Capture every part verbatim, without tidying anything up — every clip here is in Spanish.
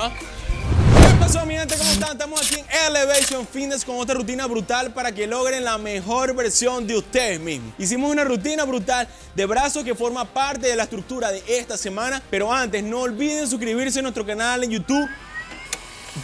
¿Ah? ¿Qué pasó, mi gente? ¿Cómo están? Estamos aquí en Elevation Fitness con otra rutina brutal para que logren la mejor versión de ustedes mismos. Hicimos una rutina brutal de brazos que forma parte de la estructura de esta semana, pero antes no olviden suscribirse a nuestro canal en YouTube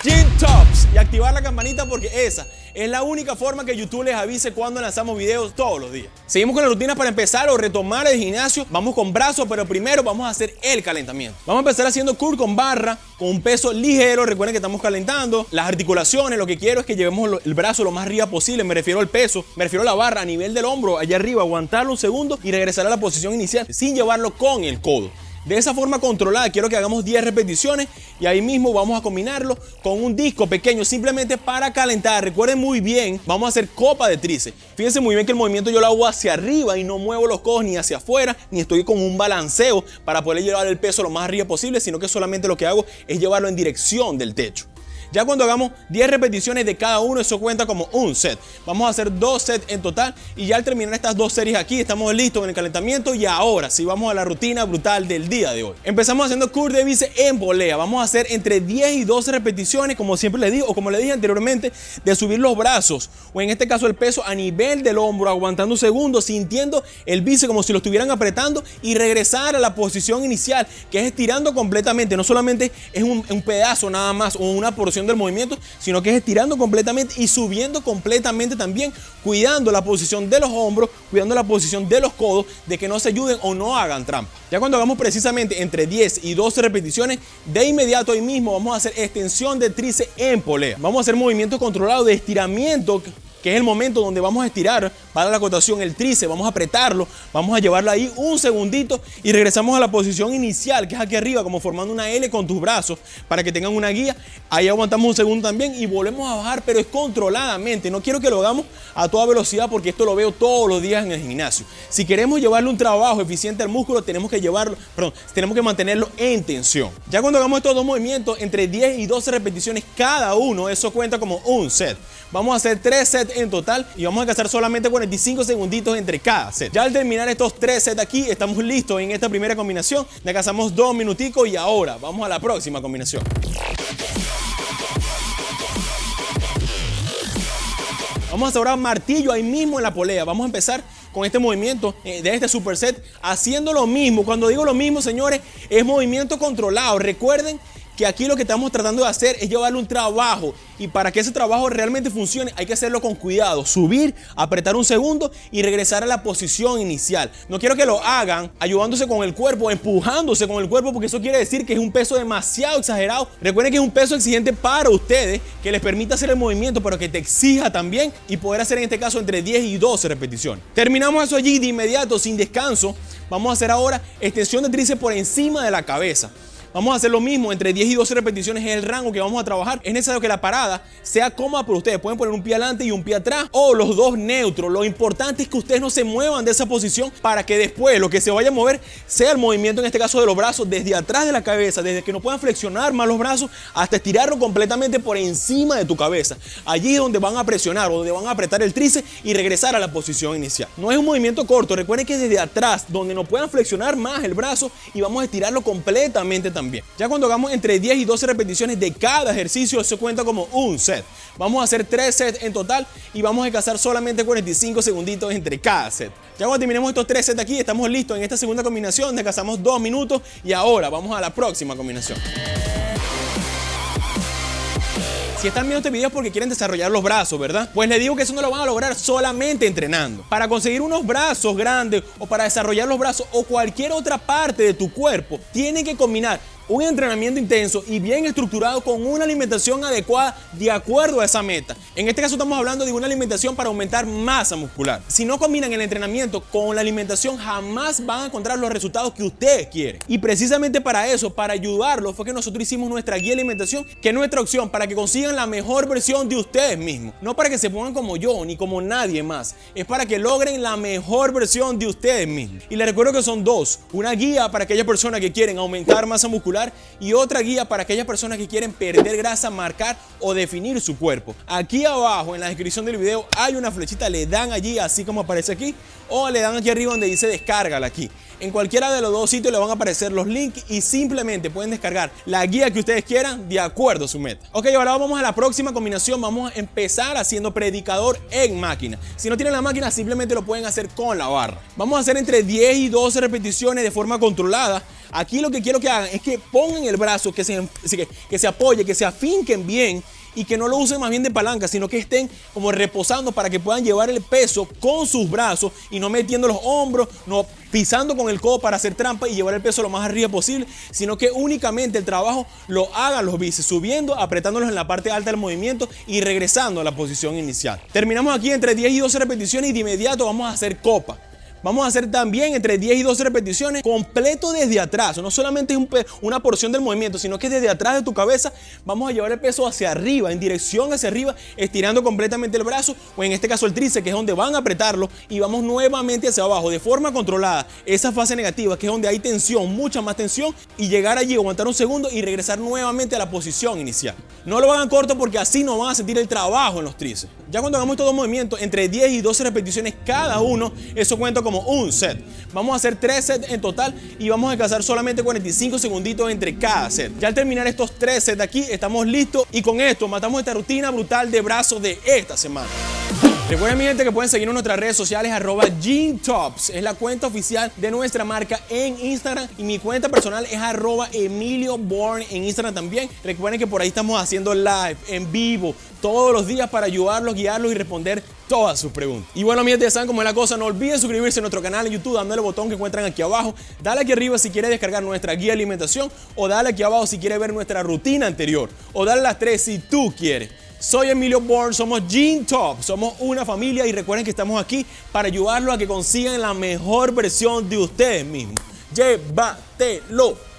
Gymtopz y activar la campanita, porque esa es la única forma que YouTube les avise cuando lanzamos videos todos los días. Seguimos con la rutina para empezar o retomar el gimnasio. Vamos con brazos, pero primero vamos a hacer el calentamiento. Vamos a empezar haciendo curl con barra, con un peso ligero. Recuerden que estamos calentando las articulaciones. Lo que quiero es que llevemos el brazo lo más arriba posible. Me refiero al peso, me refiero a la barra a nivel del hombro, allá arriba. Aguantarlo un segundo y regresar a la posición inicial sin llevarlo con el codo. De esa forma controlada, quiero que hagamos diez repeticiones y ahí mismo vamos a combinarlo con un disco pequeño simplemente para calentar. Recuerden muy bien, vamos a hacer copa de tríceps. Fíjense muy bien que el movimiento yo lo hago hacia arriba y no muevo los codos ni hacia afuera, ni estoy con un balanceo para poder llevar el peso lo más arriba posible, sino que solamente lo que hago es llevarlo en dirección del techo. Ya cuando hagamos diez repeticiones de cada uno, eso cuenta como un set. Vamos a hacer dos sets en total y ya al terminar estas dos series aquí, estamos listos en el calentamiento. Y ahora sí, vamos a la rutina brutal del día de hoy. Empezamos haciendo curl de bíceps en volea. Vamos a hacer entre diez y doce repeticiones, como siempre les digo, o como les dije anteriormente, de subir los brazos, o en este caso el peso a nivel del hombro, aguantando un segundo, sintiendo el bíceps como si lo estuvieran apretando y regresar a la posición inicial, que es estirando completamente. No solamente es un, un pedazo nada más o una porción del movimiento, sino que es estirando completamente y subiendo completamente también, cuidando la posición de los hombros, cuidando la posición de los codos, de que no se ayuden o no hagan trampa. Ya cuando hagamos precisamente entre diez y doce repeticiones, de inmediato ahí mismo vamos a hacer extensión de tríceps en polea. Vamos a hacer movimientos controlados de estiramiento, que es el momento donde vamos a estirar para la acotación el tríceps, vamos a apretarlo, vamos a llevarlo ahí un segundito y regresamos a la posición inicial, que es aquí arriba, como formando una L con tus brazos, para que tengan una guía. Ahí aguantamos un segundo también y volvemos a bajar, pero es controladamente. No quiero que lo hagamos a toda velocidad, porque esto lo veo todos los días en el gimnasio. Si queremos llevarle un trabajo eficiente al músculo, tenemos que llevarlo, perdón, tenemos que mantenerlo en tensión. Ya cuando hagamos estos dos movimientos, entre diez y doce repeticiones cada uno, eso cuenta como un set. Vamos a hacer tres sets en total y vamos a alcanzar solamente cuarenta y cinco segunditos entre cada set. Ya al terminar estos tres sets aquí, estamos listos en esta primera combinación. Le alcanzamos dos minuticos y ahora vamos a la próxima combinación. Vamos a sobrar martillo ahí mismo en la polea. Vamos a empezar con este movimiento de este superset haciendo lo mismo. Cuando digo lo mismo, señores, es movimiento controlado. Recuerden que aquí lo que estamos tratando de hacer es llevarle un trabajo, y para que ese trabajo realmente funcione hay que hacerlo con cuidado, subir, apretar un segundo y regresar a la posición inicial. No quiero que lo hagan ayudándose con el cuerpo, empujándose con el cuerpo, porque eso quiere decir que es un peso demasiado exagerado. Recuerden que es un peso exigente para ustedes, que les permita hacer el movimiento, pero que te exija también y poder hacer en este caso entre diez y doce repeticiones. Terminamos eso allí de inmediato, sin descanso. Vamos a hacer ahora extensión de tríceps por encima de la cabeza. Vamos a hacer lo mismo, entre diez y doce repeticiones es el rango que vamos a trabajar. Es necesario que la parada sea cómoda para ustedes. Pueden poner un pie adelante y un pie atrás, o los dos neutros. Lo importante es que ustedes no se muevan de esa posición, para que después lo que se vaya a mover sea el movimiento, en este caso de los brazos, desde atrás de la cabeza, desde que no puedan flexionar más los brazos hasta estirarlo completamente por encima de tu cabeza. Allí es donde van a presionar, donde van a apretar el tríceps y regresar a la posición inicial. No es un movimiento corto, recuerden que es desde atrás, donde no puedan flexionar más el brazo, y vamos a estirarlo completamente también. Bien. Ya cuando hagamos entre diez y doce repeticiones de cada ejercicio, eso cuenta como un set. Vamos a hacer tres sets en total y vamos a alcanzar solamente cuarenta y cinco segunditos entre cada set. Ya cuando terminemos estos tres sets aquí, estamos listos en esta segunda combinación. Descansamos dos minutos y ahora vamos a la próxima combinación. Si están viendo este video es porque quieren desarrollar los brazos, ¿verdad? Pues les digo que eso no lo van a lograr solamente entrenando. Para conseguir unos brazos grandes, o para desarrollar los brazos o cualquier otra parte de tu cuerpo, tienen que combinar un entrenamiento intenso y bien estructurado con una alimentación adecuada de acuerdo a esa meta. En este caso estamos hablando de una alimentación para aumentar masa muscular. Si no combinan el entrenamiento con la alimentación, jamás van a encontrar los resultados que ustedes quieren. Y precisamente para eso, para ayudarlos, fue que nosotros hicimos nuestra guía de alimentación, que es nuestra opción para que consigan la mejor versión de ustedes mismos. No para que se pongan como yo ni como nadie más, es para que logren la mejor versión de ustedes mismos. Y les recuerdo que son dos: una guía para aquellas personas que quieren aumentar masa muscular, y otra guía para aquellas personas que quieren perder grasa, marcar o definir su cuerpo. Aquí abajo en la descripción del video hay una flechita, le dan allí así como aparece aquí, o le dan aquí arriba donde dice descárgala aquí. En cualquiera de los dos sitios le van a aparecer los links y simplemente pueden descargar la guía que ustedes quieran de acuerdo a su meta. Ok, ahora vamos a la próxima combinación. Vamos a empezar haciendo predicador en máquina. Si no tienen la máquina, simplemente lo pueden hacer con la barra. Vamos a hacer entre diez y doce repeticiones de forma controlada. Aquí lo que quiero que hagan es que pongan el brazo, que se, que, que se apoye, que se afinquen bien y que no lo usen más bien de palanca, sino que estén como reposando para que puedan llevar el peso con sus brazos y no metiendo los hombros, no pisando con el codo para hacer trampa y llevar el peso lo más arriba posible, sino que únicamente el trabajo lo hagan los bíceps, subiendo, apretándolos en la parte alta del movimiento y regresando a la posición inicial. Terminamos aquí entre diez y doce repeticiones y de inmediato vamos a hacer copa. Vamos a hacer también entre diez y doce repeticiones completo desde atrás. No solamente es un una porción del movimiento, sino que desde atrás de tu cabeza vamos a llevar el peso hacia arriba, en dirección hacia arriba, estirando completamente el brazo o en este caso el tríceps, que es donde van a apretarlo, y vamos nuevamente hacia abajo de forma controlada. Esa fase negativa, que es donde hay tensión, mucha más tensión, y llegar allí, aguantar un segundo y regresar nuevamente a la posición inicial. No lo hagan corto porque así no van a sentir el trabajo en los tríceps. Ya cuando hagamos estos dos movimientos, entre diez y doce repeticiones cada uno, eso cuenta como un set. Vamos a hacer tres sets en total y vamos a descansar solamente cuarenta y cinco segunditos entre cada set. Ya al terminar estos tres sets de aquí, estamos listos y con esto matamos esta rutina brutal de brazos de esta semana. Recuerden, mi gente, que pueden seguirnos en nuestras redes sociales, arroba Gymtopz, es la cuenta oficial de nuestra marca en Instagram, y mi cuenta personal es arroba Emilio Born en Instagram también. Recuerden que por ahí estamos haciendo live, en vivo, todos los días para ayudarlos, guiarlos y responder todas sus preguntas. Y bueno, mi gente, saben cómo es la cosa, no olviden suscribirse a nuestro canal de YouTube, dándole el botón que encuentran aquí abajo, dale aquí arriba si quieres descargar nuestra guía de alimentación, o dale aquí abajo si quieres ver nuestra rutina anterior, o dale las tres si tú quieres. Soy Emilio Born, somos Gymtopz, somos una familia y recuerden que estamos aquí para ayudarlos a que consigan la mejor versión de ustedes mismos. Llévatelo.